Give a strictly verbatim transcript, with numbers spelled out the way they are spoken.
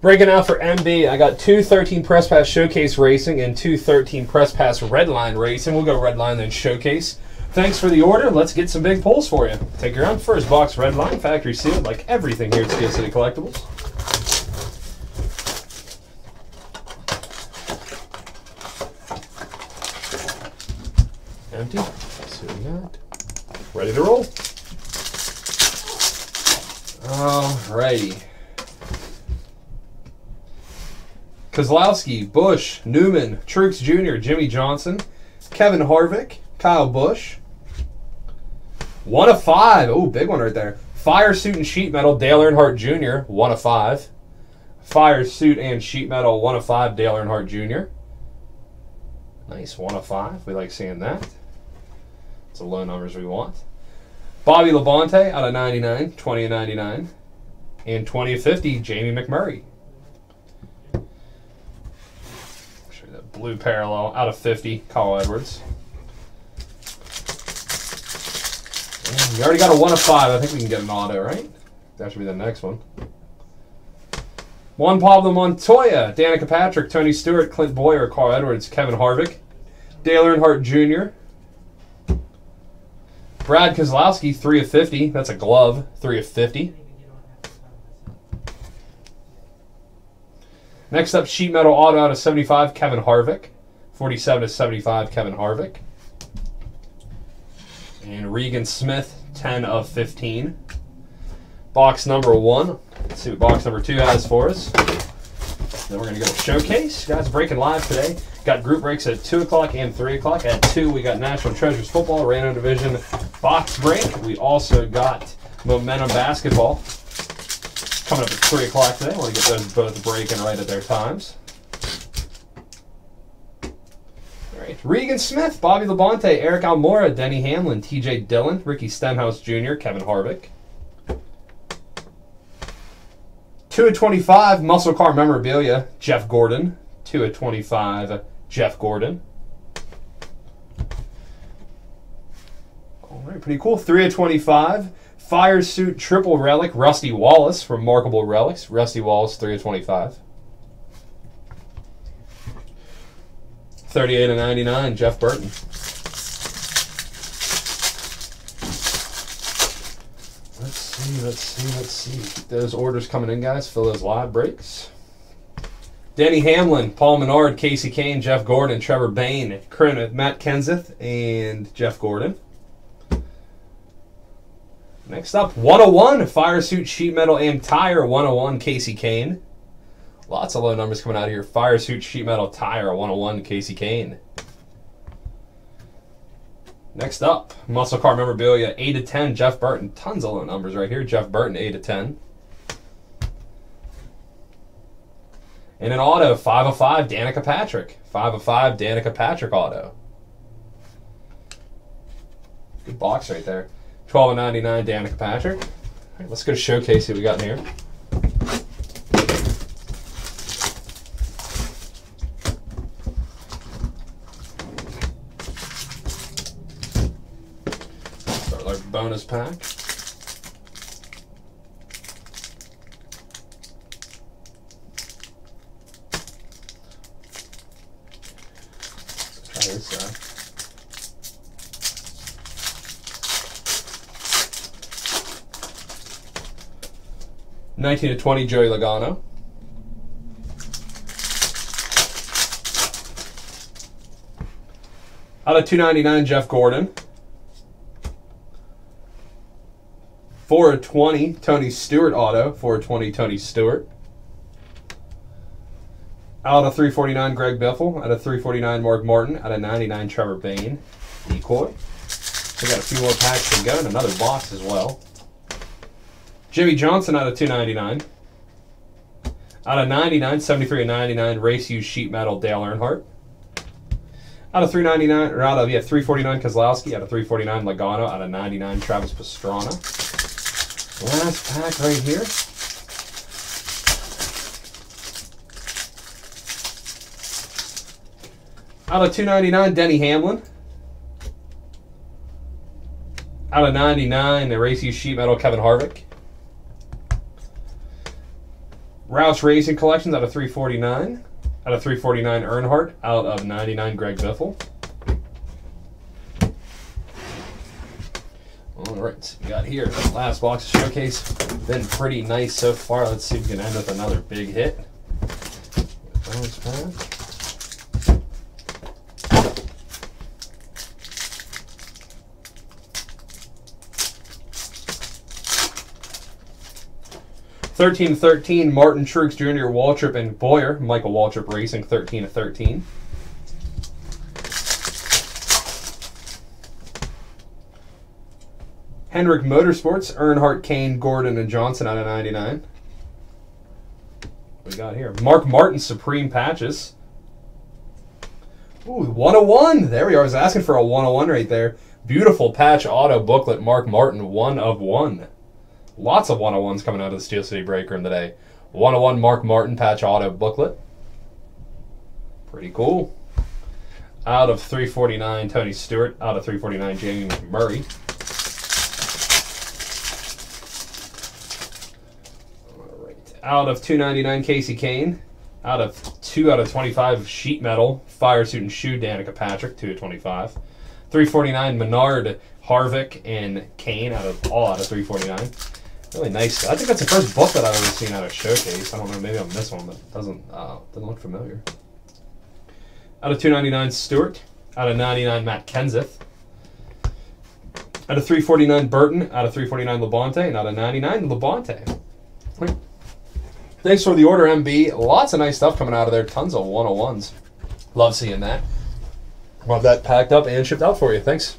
Breaking out for M B, I got two thirteen Press Pass Showcase Racing and two thirteen Press Pass Redline Racing. We'll go Redline then Showcase. Thanks for the order. Let's get some big pulls for you. Take your own first box, Redline, factory sealed, like everything here at Steel City Collectibles. Empty. So we got ready to roll. Alrighty. Keselowski, Busch, Newman, Truex Junior, Jimmy Johnson, Kevin Harvick, Kyle Busch. One of five. Oh, big one right there. Fire Suit and Sheet Metal, Dale Earnhardt Junior, one of five. Fire Suit and Sheet Metal, one of five, Dale Earnhardt Junior. Nice, one of five. We like seeing that. It's the low numbers we want. Bobby Labonte out of ninety-nine, twenty of ninety-nine, and twenty of fifty, Jamie McMurray. Blue parallel out of fifty, Carl Edwards. And we already got a one of five. I think we can get an auto, right? That should be the next one. Juan Pablo Montoya, Danica Patrick, Tony Stewart, Clint Bowyer, Carl Edwards, Kevin Harvick, Dale Earnhardt Junior Brad Keselowski, three of fifty. That's a glove, three of fifty. Next up, Sheet Metal Auto out of seventy-five, Kevin Harvick. forty-seven of seventy-five, Kevin Harvick. And Regan Smith, ten of fifteen. Box number one. Let's see what box number two has for us. Then we're going to go to Showcase. Guys, breaking live today. Got group breaks at two o'clock and three o'clock. At two, we got National Treasures Football, Random Division box break. We also got Momentum Basketball coming up at three o'clock today. I want to get those both breaking right at their times. All right. Regan Smith, Bobby Labonte, Eric Almora, Denny Hamlin, T J. Dillon, Ricky Stenhouse Junior, Kevin Harvick. two of twenty-five, Muscle Car Memorabilia, Jeff Gordon. two of twenty-five, Jeff Gordon. All right, pretty cool. three of twenty-five. Fire Suit Triple Relic, Rusty Wallace, Remarkable Relics, Rusty Wallace, three of twenty-five. thirty-eight of ninety-nine, Jeff Burton. Let's see, let's see, let's see. Get those orders coming in, guys. Fill those live breaks. Denny Hamlin, Paul Menard, Kasey Kahne, Jeff Gordon, Trevor Bayne, Matt Kenseth, and Jeff Gordon. Next up, one oh one, Fire Suit, Sheet Metal, and Tire, one oh one, Kasey Kahne. Lots of low numbers coming out of here. Fire Suit, Sheet Metal, Tire, one oh one, Kasey Kahne. Next up, Muscle Car Memorabilia, eight of ten, Jeff Burton. Tons of low numbers right here. Jeff Burton, eight of ten. And an auto, five of five, Danica Patrick. five of five, Danica Patrick auto. Good box right there. twelve of ninety-nine, Danica Patrick. All right, let's go to Showcase, see what we got in here. Start our bonus pack. Let's try this side. nineteen of twenty, Joey Logano. Out of two ninety-nine, Jeff Gordon. four of twenty, Tony Stewart auto. four of twenty, Tony Stewart. Out of three forty-nine, Greg Biffle. Out of three forty-nine, Mark Martin. Out of ninety-nine, Trevor Bayne. Decoy. We got a few more packs to go and another box as well. Jimmy Johnson out of two ninety-nine. Out of ninety-nine, seventy-three of ninety-nine, Race U Sheet Metal, Dale Earnhardt. Out of three ninety-nine, or out of, yeah, three forty-nine, Keselowski. Out of three forty-nine, Logano. Out of ninety-nine, Travis Pastrana. Last pack right here. Out of two ninety-nine, Denny Hamlin. Out of ninety-nine, the Race U Sheet Metal, Kevin Harvick. Roush Racing Collections out of three forty-nine. Out of three forty-nine, Earnhardt. Out of ninety-nine, Greg Biffle. All right, we got here last box of Showcase. Been pretty nice so far. Let's see if we can end with another big hit. thirteen thirteen, Martin, Truex Junior, Waltrip, and Bowyer. Michael Waltrip Racing, thirteen of thirteen. Hendrick Motorsports, Earnhardt, Kahne, Gordon, and Johnson out of ninety-nine. What we got here? Mark Martin, Supreme Patches. Ooh, one oh one. There we are. I was asking for a one oh one right there. Beautiful patch auto booklet, Mark Martin, one of one. Lots of one oh ones coming out of the Steel City Break Room today. one oh one Mark Martin patch auto booklet. Pretty cool. Out of three forty-nine, Tony Stewart. Out of three forty-nine, Jamie McMurray. All right. Out of two ninety-nine, Kasey Kahne. Out of two out of twenty-five, Sheet Metal. Fire Suit and Shoe, Danica Patrick, two of twenty-five. three forty-nine, Menard, Harvick, and Kahne. Out of all out of three forty-nine. Really nice. I think that's the first book that I've ever seen out of Showcase. I don't know, maybe I'm this one, but it doesn't, uh, doesn't look familiar. Out of two ninety-nine, Stewart. Out of ninety-nine, Matt Kenseth. Out of three forty-nine, Burton. Out of three forty-nine, Labonte. And out of ninety-nine, Labonte. Right. Thanks for the order, M B. Lots of nice stuff coming out of there. Tons of one oh ones. Love seeing that. Love that packed up and shipped out for you. Thanks.